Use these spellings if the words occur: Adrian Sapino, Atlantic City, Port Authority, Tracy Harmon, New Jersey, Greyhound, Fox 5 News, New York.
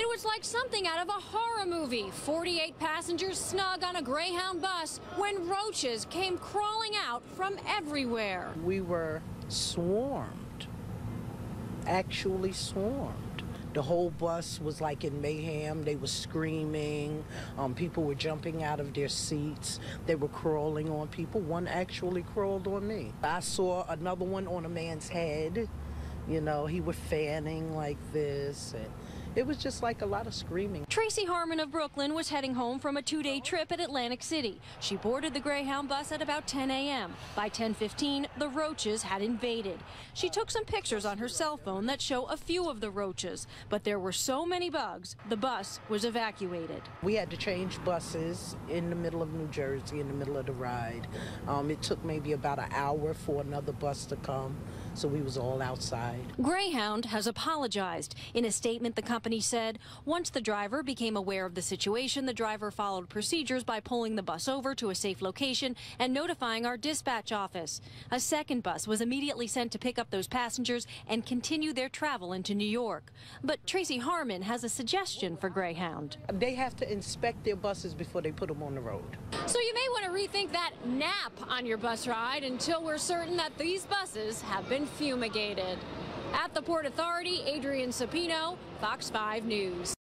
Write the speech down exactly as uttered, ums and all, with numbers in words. It was like something out of a horror movie. forty-eight passengers snug on a Greyhound bus when roaches came crawling out from everywhere. We were swarmed, actually swarmed. The whole bus was like in mayhem. They were screaming. Um, people were jumping out of their seats. They were crawling on people. One actually crawled on me. I saw another one on a man's head. You know, he was fanning like this. And it was just like a lot of screaming. Tracy Harmon of Brooklyn was heading home from a two-day trip at Atlantic City. She boarded the Greyhound bus at about ten A M By ten fifteen, the roaches had invaded. She took some pictures on her cell phone that show a few of the roaches, but there were so many bugs, the bus was evacuated. We had to change buses in the middle of New Jersey, in the middle of the ride. Um, it took maybe about an hour for another bus to come, so we was all outside. Greyhound has apologized. In a statement, the company He said once the driver became aware of the situation, the driver followed procedures by pulling the bus over to a safe location and notifying our dispatch office. A second bus was immediately sent to pick up those passengers and continue their travel into New York. But Tracy Harmon has a suggestion for Greyhound. They have to inspect their buses before they put them on the road. So you may want to rethink that nap on your bus ride until we're certain that these buses have been fumigated. At the Port Authority, Adrian Sapino, Fox five News.